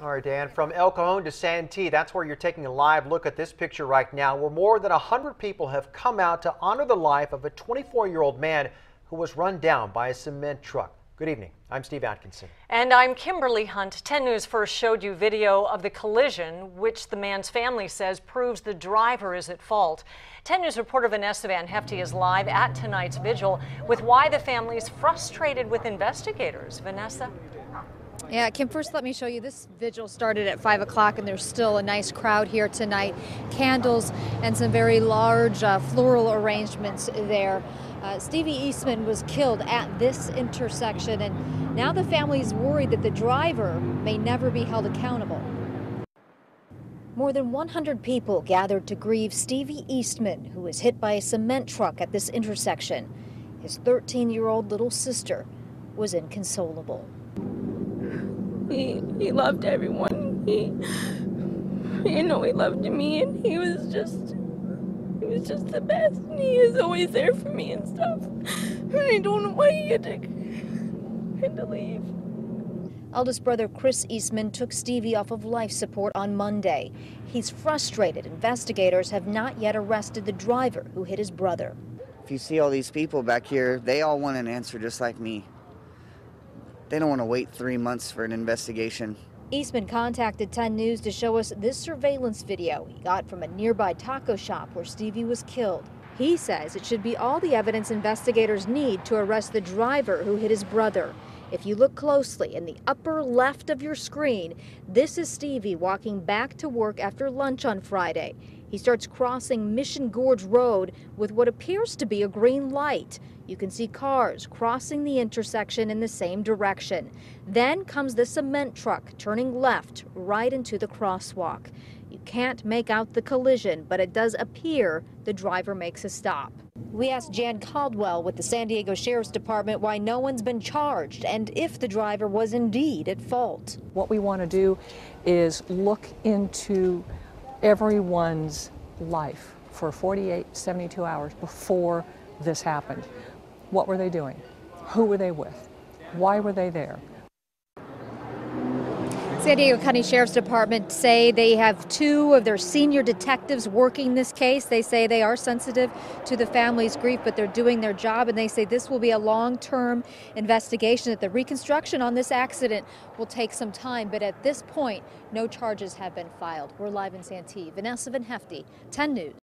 All right, Dan, from El Cajon to Santee, that's where you're taking a live look at this picture right now, where more than 100 people have come out to honor the life of a 24-year-old man who was run down by a cement truck. Good evening. I'm Steve Atkinson. And I'm Kimberly Hunt. 10 News first showed you video of the collision, which the man's family says proves the driver is at fault. 10 News reporter Vanessa Van Hefty is live at tonight's vigil with why the family's frustrated with investigators. Vanessa? Yeah, Kim, first let me show you this vigil started at 5 o'clock and there's still a nice crowd here tonight. Candles and some very large floral arrangements there. Stevie Eastman was killed at this intersection and now the family is worried that the driver may never be held accountable. More than 100 people gathered to grieve Stevie Eastman, who was hit by a cement truck at this intersection. His 13-year-old little sister was inconsolable. He loved everyone. He loved me, and he was just the best. And he is always there for me and stuff. And I don't know why he had to leave. Eldest brother Chris Eastman took Stevie off of life support on Monday. He's frustrated investigators have not yet arrested the driver who hit his brother. If you see all these people back here, they all want an answer just like me. They don't want to wait 3 months for an investigation. Eastman contacted 10 News to show us this surveillance video he got from a nearby taco shop where Stevie was killed. He says it should be all the evidence investigators need to arrest the driver who hit his brother. If you look closely in the upper left of your screen, this is Stevie walking back to work after lunch on Friday. He starts crossing Mission Gorge Road with what appears to be a green light. You can see cars crossing the intersection in the same direction. Then comes the cement truck turning left right into the crosswalk. You can't make out the collision, but it does appear the driver makes a stop. We asked Jan Caldwell with the San Diego Sheriff's Department why no one's been charged and if the driver was indeed at fault. What we want to do is look into everyone's life for 48, 72 hours before this happened. What were they doing? Who were they with? Why were they there? San Diego County Sheriff's Department say they have 2 of their senior detectives working this case. They say they are sensitive to the family's grief, but they're doing their job, and they say this will be a long-term investigation, that the reconstruction on this accident will take some time. But at this point, no charges have been filed. We're live in Santee. Vanessa Van Hefty, 10 News.